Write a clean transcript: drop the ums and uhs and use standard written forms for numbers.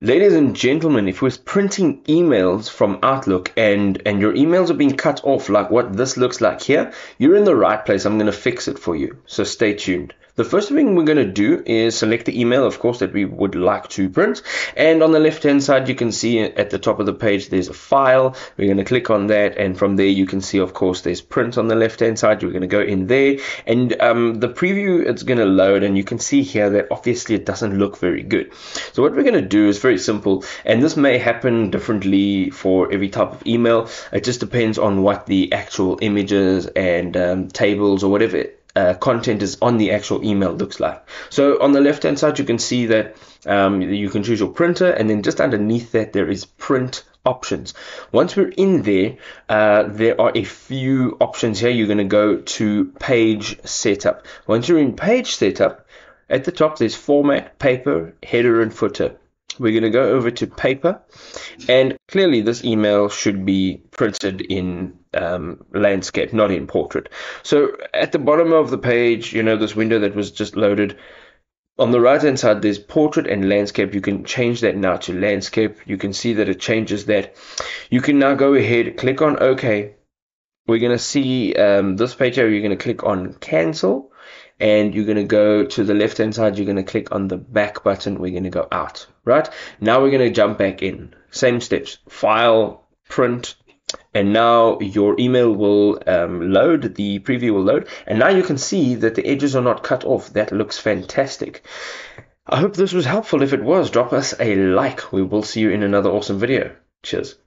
Ladies and gentlemen, if we're printing emails from Outlook and your emails are being cut off like what this looks like here, you're in the right place. I'm going to fix it for you. So stay tuned. The first thing we're going to do is select the email, of course, that we would like to print. And on the left-hand side, you can see at the top of the page, there's a file. We're going to click on that. And from there, you can see, of course, there's print on the left-hand side. We're going to go in there. And the preview, it's going to load. And you can see here that obviously it doesn't look very good. So what we're going to do is very simple. And this may happen differently for every type of email. It just depends on what the actual images and tables or whatever content is on the actual email looks like. So on the left hand side you can see that you can choose your printer, and then just underneath that there is print options. Once we're in there, there are a few options here. You're going to go to page setup. Once you're in page setup, at the top there's format, paper, header and footer. We're going to go over to paper, and clearly this email should be printed in landscape, not in portrait. So at the bottom of the page, you know, this window that was just loaded, on the right hand side there's portrait and landscape. You can change that now to landscape. You can see that it changes that. You can now go ahead, click on OK. We're going to see this page here. You're going to click on cancel, and you're going to go to the left hand side. You're going to click on the back button. We're going to go out. Right now we're going to jump back in. Same steps, file, print, and now your email will load, the preview will load, and now you can see that the edges are not cut off. That looks fantastic. I hope this was helpful. If it was, drop us a like. We will see you in another awesome video. Cheers.